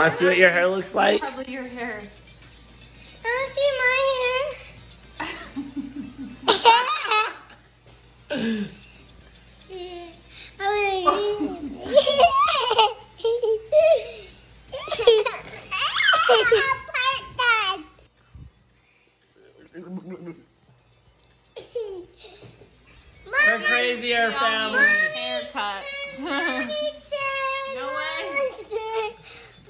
Want to see what your hair looks like? I want to see my hair. We're crazy, our family. Haircuts.